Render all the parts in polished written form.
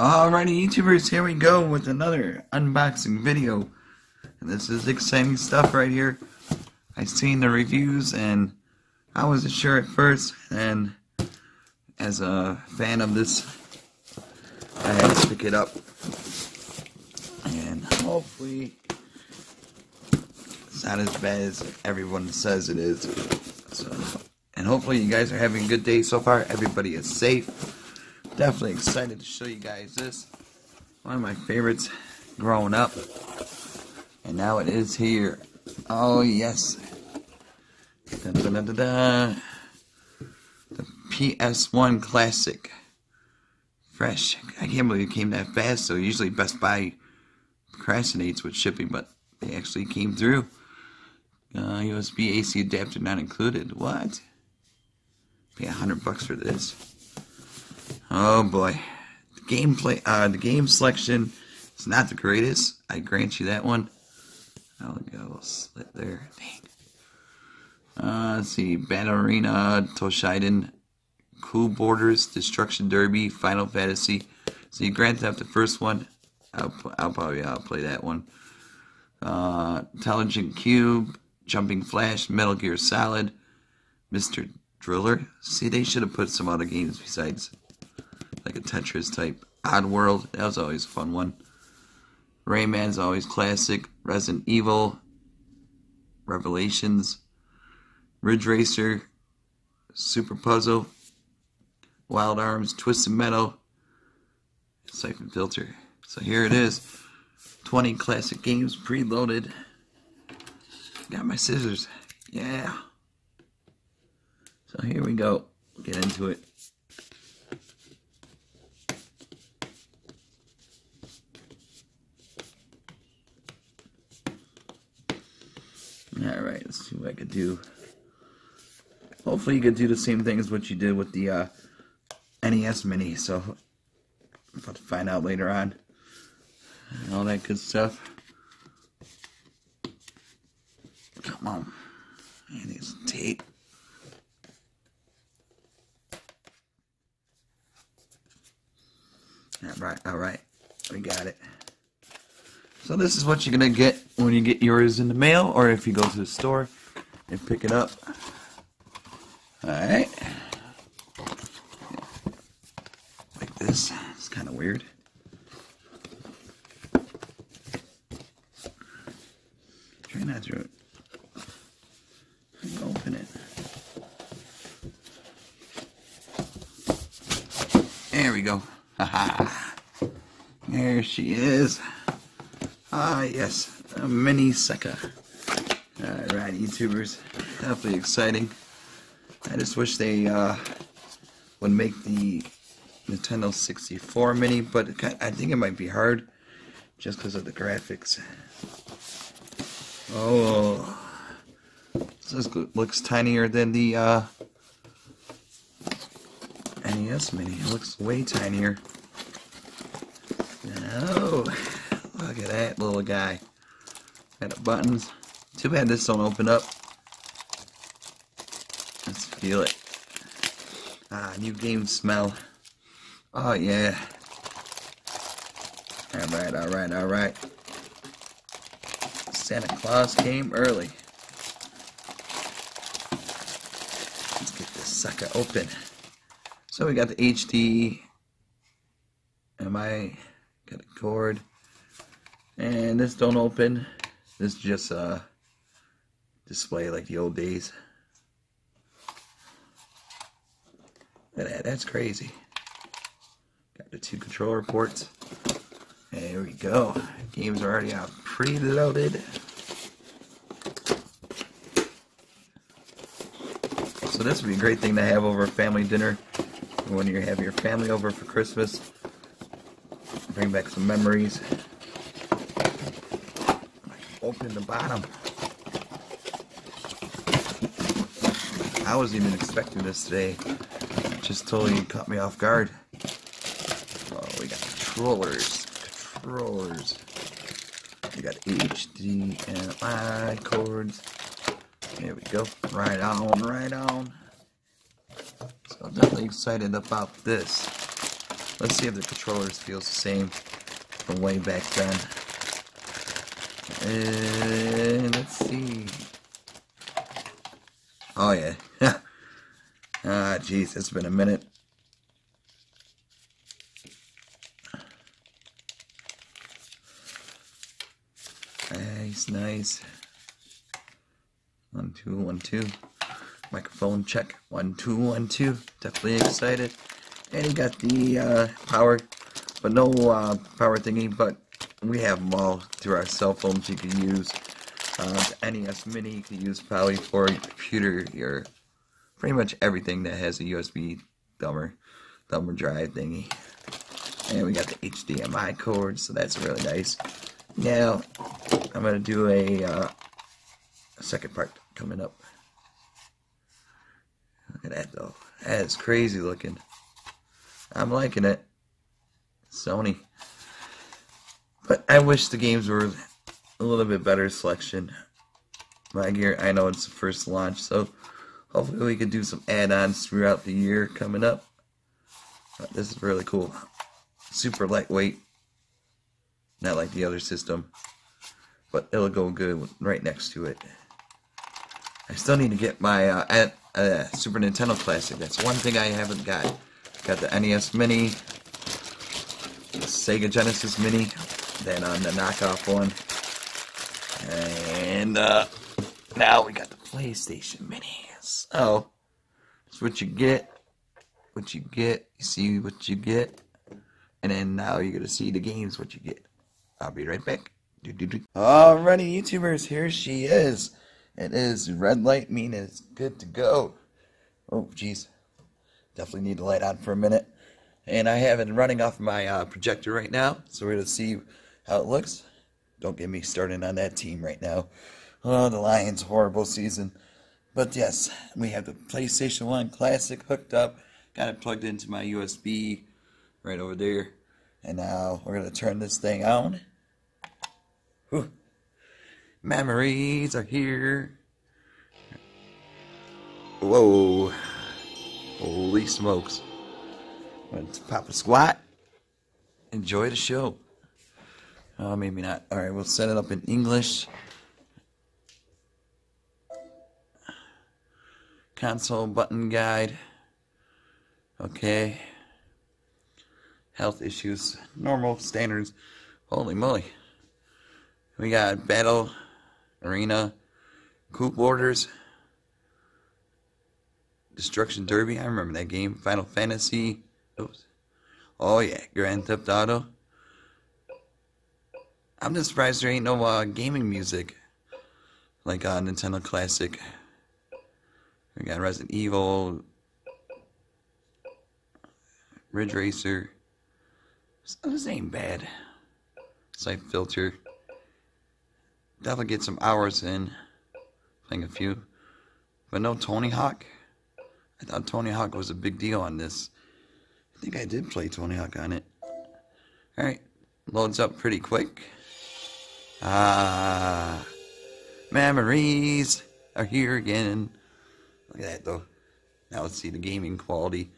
Alrighty, YouTubers, here we go with another unboxing video. And this is exciting stuff right here. I seen the reviews and I wasn't sure at first, and as a fan of this, I had to pick it up. And hopefully it's not as bad as everyone says it is. So, and hopefully you guys are having a good day so far. Everybody is safe. Definitely excited to show you guys this. One of my favorites growing up. And now it is here. Oh, yes. Dun, dun, dun, dun, dun. The PS1 Classic. Fresh. I can't believe it came that fast. So usually Best Buy procrastinates with shipping, but they actually came through. USB AC adapter not included. What? Pay $100 for this. Oh boy, the game selection is not the greatest. I grant you that one. I'll go slit there. Dang. Let's see, Battle Arena, Toshiden, Cool Borders, Destruction Derby, Final Fantasy. See, Grand Theft, the first one. I'll play that one. Intelligent Cube, Jumping Flash, Metal Gear Solid, Mr. Driller. See, they should have put some other games besides. Like a Tetris type. Oddworld, that was always a fun one. Rayman's always classic. Resident Evil. Revelations. Ridge Racer. Super Puzzle. Wild Arms. Twisted Metal. Siphon Filter. So here it is. 20 classic games preloaded. Got my scissors. Yeah. So here we go. Get into it. Alright, let's see what I could do. Hopefully you could do the same thing as what you did with the NES Mini, so I'll have to find out later on. All that good stuff. Come on. I need some tape. Alright. We got it. So this is what you're going to get when you get yours in the mail, or if you go to the store and pick it up. Alright. Like this. It's kind of weird. Try not to open it. There we go. Haha. There she is. Ah, yes, a mini Sega. Alright, YouTubers, definitely exciting. I just wish they would make the Nintendo 64 Mini, but I think it might be hard just because of the graphics. Oh, this looks tinier than the NES Mini. It looks way tinier. Oh. Look at that little guy. Got the buttons. Too bad this don't open up. Let's feel it. Ah, new game smell. Oh yeah. Alright. Santa Claus came early. Let's get this sucker open. So we got the HD. Got a cord. And this don't open. This is just a display like the old days. Look at that, that's crazy. Got the two controller ports. There we go. Games are already out preloaded. So this would be a great thing to have over a family dinner. When you have your family over for Christmas, bring back some memories. Open the bottom. I wasn't even expecting this today. It just totally caught me off guard. Oh, we got controllers. We got HDMI cords. There we go. Right on. So I'm definitely excited about this. Let's see if the controllers feels the same from way back then. Let's see. Oh yeah. Ah, jeez, it's been a minute. Nice, nice. 1, 2, 1, 2. Microphone check. 1, 2, 1, 2. Definitely excited. And he got the power, but no power thingy, but we have them all through our cell phones. You can use the NES Mini, you can use probably for your computer, your pretty much everything that has a USB dumber drive thingy. And we got the HDMI cord, so that's really nice. Now, I'm going to do a second part coming up. Look at that though. That is crazy looking. I'm liking it, Sony. But I wish the games were a little bit better selection. My gear, I know it's the first launch, so hopefully we can do some add-ons throughout the year coming up. But this is really cool. Super lightweight. Not like the other system, but it'll go good right next to it. I still need to get my Super Nintendo Classic. That's one thing I haven't got. Got the NES Mini, the Sega Genesis Mini, then on the knockoff one, and now we got the PlayStation Mini. So, it's what you get, you see what you get, and then now you're going to see the games what you get. I'll be right back. Alrighty, YouTubers, here she is. It is red light, meaning it's good to go. Oh, jeez. Definitely need the light on for a minute. And I have it running off my projector right now, so we're going to see how it looks. Don't get me started on that team right now. Oh, the Lions, horrible season. But yes, we have the PlayStation 1 Classic hooked up. Got it plugged into my USB right over there. And now we're going to turn this thing on. Whew. Memories are here. Whoa. Holy smokes. Let's pop a squat. Enjoy the show. Oh, maybe not. Alright, we'll set it up in English. Console button guide. Okay. Health issues. Normal standards. Holy moly. We got Battle Arena, Cool Borders, Destruction Derby, I remember that game. Final Fantasy. Oops. Oh yeah, Grand Theft Auto. I'm just surprised there ain't no gaming music like Nintendo Classic. We got Resident Evil, Ridge Racer. So this ain't bad. Siphon Filter. Definitely get some hours in playing a few, but no Tony Hawk. I thought Tony Hawk was a big deal on this. I think I did play Tony Hawk on it. Alright, loads up pretty quick. Ah, memories are here again. Look at that though. Now let's see the gaming quality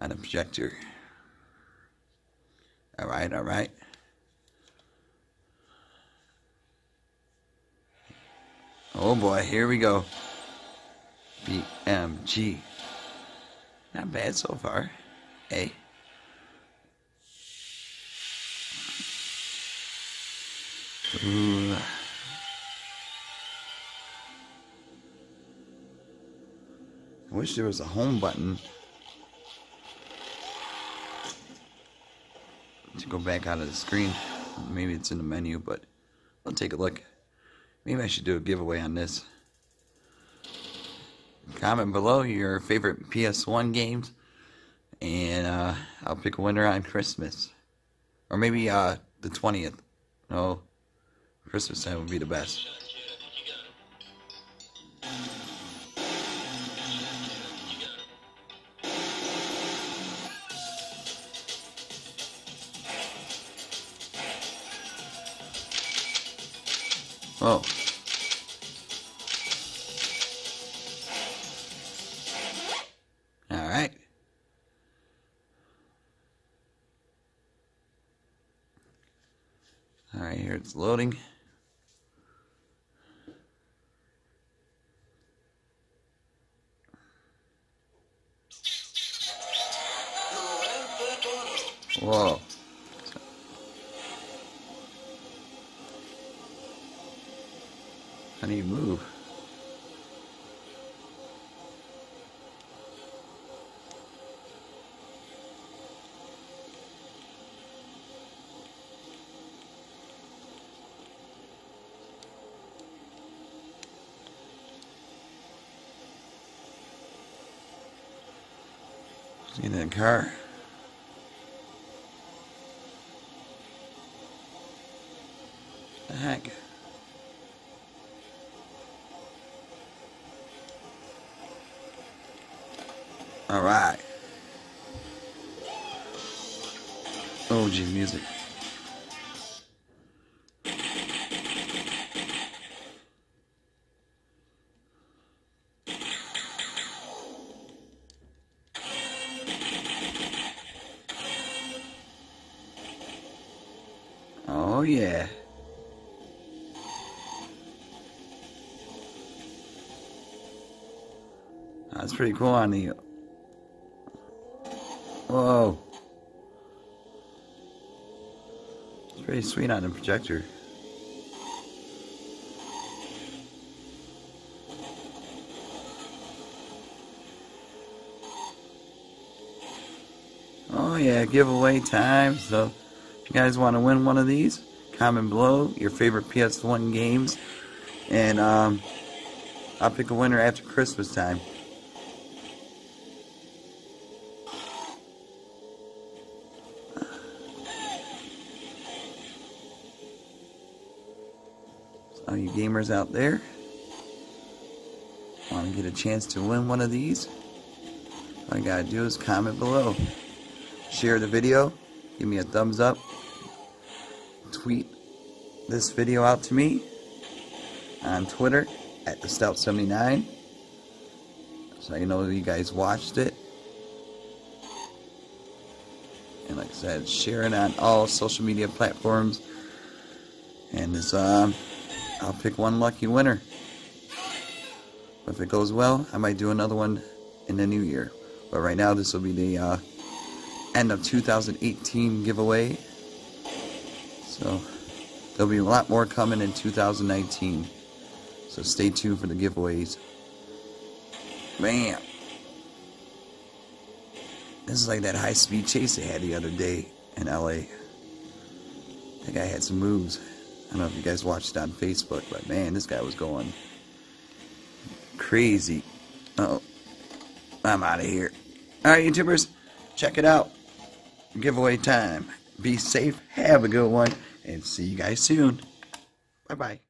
on a projector. Alright, alright. Oh boy, here we go. BMG. Not bad so far. Hey. Ooh. I wish there was a home button to go back out of the screen. Maybe it's in the menu, but I'll take a look. Maybe I should do a giveaway on this. Comment below your favorite PS1 games, and I'll pick a winner on Christmas, or maybe the 20th. No, Christmas time would be the best. Oh. Alright. here, it's loading. Whoa. How do you move? See that car? The heck? All right. Oh, geez, music. Oh, yeah. That's pretty cool on the... Whoa. It's pretty sweet on the projector. Oh, yeah, giveaway time. So, if you guys want to win one of these, comment below your favorite PS1 games, and I'll pick a winner after Christmas time. So all you gamers out there, want to get a chance to win one of these? All you gotta do is comment below, share the video, give me a thumbs up, tweet this video out to me on Twitter at the Stout79 so I know you guys watched it, and like I said, share it on all social media platforms, and this I'll pick one lucky winner. But if it goes well, I might do another one in the new year, but right now this will be the end of 2018 giveaway. So, there'll be a lot more coming in 2019. So stay tuned for the giveaways. Man. This is like that high-speed chase they had the other day in LA. That guy had some moves. I don't know if you guys watched it on Facebook, but man, this guy was going crazy. Uh-oh. I'm out of here. Alright, YouTubers. Check it out. Giveaway time. Be safe, have a good one, and see you guys soon. Bye-bye.